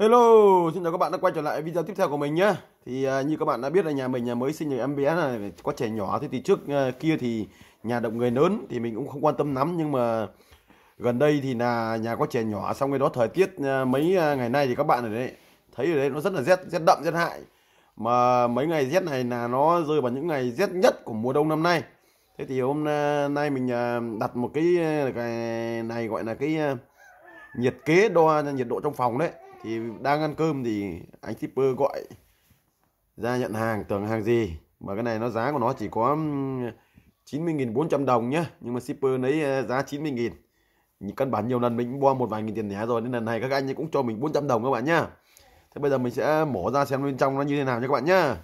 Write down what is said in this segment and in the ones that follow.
Hello, xin chào các bạn đã quay trở lại video tiếp theo của mình nhé. Thì như các bạn đã biết là nhà mình mới sinh em bé này, có trẻ nhỏ. Thế thì trước kia thì nhà động người lớn thì mình cũng không quan tâm lắm, nhưng mà gần đây thì là nhà có trẻ nhỏ, xong cái đó thời tiết mấy ngày nay thì các bạn ở đây thấy ở đây nó rất là rét đậm, rét hại. Mà mấy ngày rét này là nó rơi vào những ngày rét nhất của mùa đông năm nay. Thế thì hôm nay mình đặt một cái này gọi là cái nhiệt kế đo nhiệt độ trong phòng đấy. Thì đang ăn cơm thì anh shipper gọi ra nhận hàng, tưởng hàng gì mà cái này nó giá của nó chỉ có 90.400 đồng nhá, nhưng mà shipper lấy giá 90.000. Căn bản nhiều lần mình cũng bo một vài nghìn tiền nhá rồi, nên lần này các anh cũng cho mình 400 đồng các bạn nhá. Thế bây giờ mình sẽ mổ ra xem bên trong nó như thế nào nha các bạn nhá.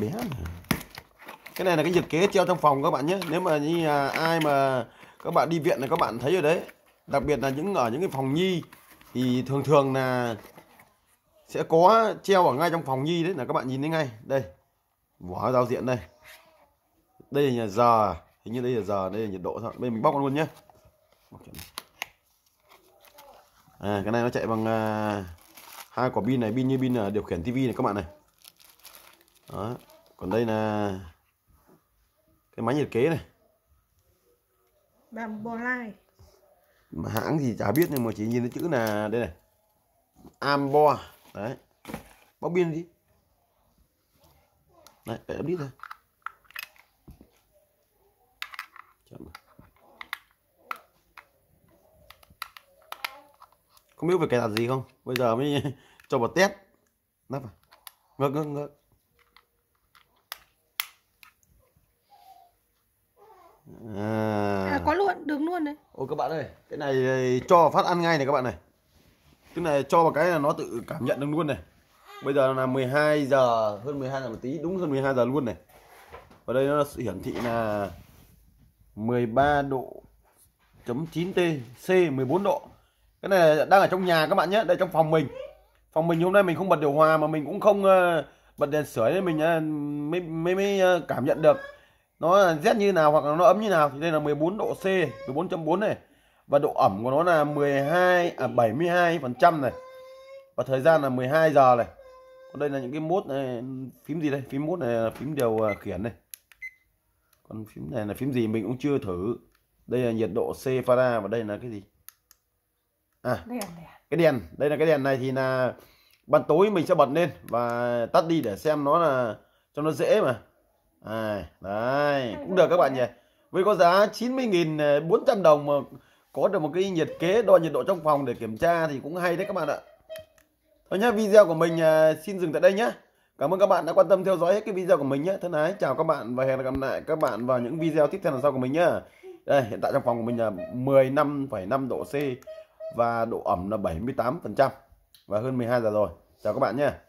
Bé mà. Cái này là cái nhiệt kế treo trong phòng các bạn nhé. Nếu mà như ai mà các bạn đi viện là các bạn thấy rồi đấy. Đặc biệt là ở những cái phòng nhi thì thường thường là sẽ có treo ở ngay trong phòng nhi đấy, là các bạn nhìn thấy ngay. Đây. Vỏ giao diện đây. Đây là giờ, hình như đây là giờ, đây là nhiệt độ thôi. Bây giờ mình bóc luôn nhé. À, cái này nó chạy bằng hai quả pin này, pin như pin điều khiển tivi này các bạn này. Đó. Còn đây là cái máy nhiệt kế này. Bambolai. Mà hãng thì chả biết, nhưng mà chỉ nhìn cái chữ là đây này. Ambo. Đấy. Bóc pin đi. Đấy, để biết thôi. Không biết phải cài đặt gì không? Bây giờ mới cho vào test. Nắp vào. Ngược. Có luôn, đường luôn đấy. Ôi các bạn ơi, cái này cho phát ăn ngay này các bạn này. Cái này cho vào cái là nó tự cảm nhận được luôn này. Bây giờ là 12 giờ, hơn 12 giờ một tí, đúng hơn 12 giờ luôn này. Ở đây nó hiển thị là 13 độ chấm 9°C, 14 độ. Cái này đang ở trong nhà các bạn nhé, đây trong phòng mình. Phòng mình hôm nay mình không bật điều hòa mà mình cũng không bật đèn sưởi nên mình mới cảm nhận được nó rét như nào hoặc là nó ấm như nào. Thì đây là 14 độ C, 14.4 này. Và độ ẩm của nó là 72% này. Và thời gian là 12 giờ này. Còn đây là những cái mốt này, phím gì đây? Phím mốt này là phím điều khiển này. Còn phím này là phím gì mình cũng chưa thử. Đây là nhiệt độ C Fahrenheit và đây là cái gì? À, cái đèn, đây là cái đèn này thì là ban tối mình sẽ bật lên và tắt đi để xem nó là cho nó dễ mà. À, đấy, cũng được các bạn nhỉ. Với có giá 90.400 đồng mà có được một cái nhiệt kế đo nhiệt độ trong phòng để kiểm tra thì cũng hay đấy các bạn ạ. Thôi nhá, video của mình xin dừng tại đây nhé. Cảm ơn các bạn đã quan tâm theo dõi hết cái video của mình nhé. Thân ái chào các bạn và hẹn gặp lại các bạn vào những video tiếp theo lần sau của mình nhé. Đây, hiện tại trong phòng của mình là 15,5 độ C và độ ẩm là 78% và hơn 12 giờ rồi. Chào các bạn nhé.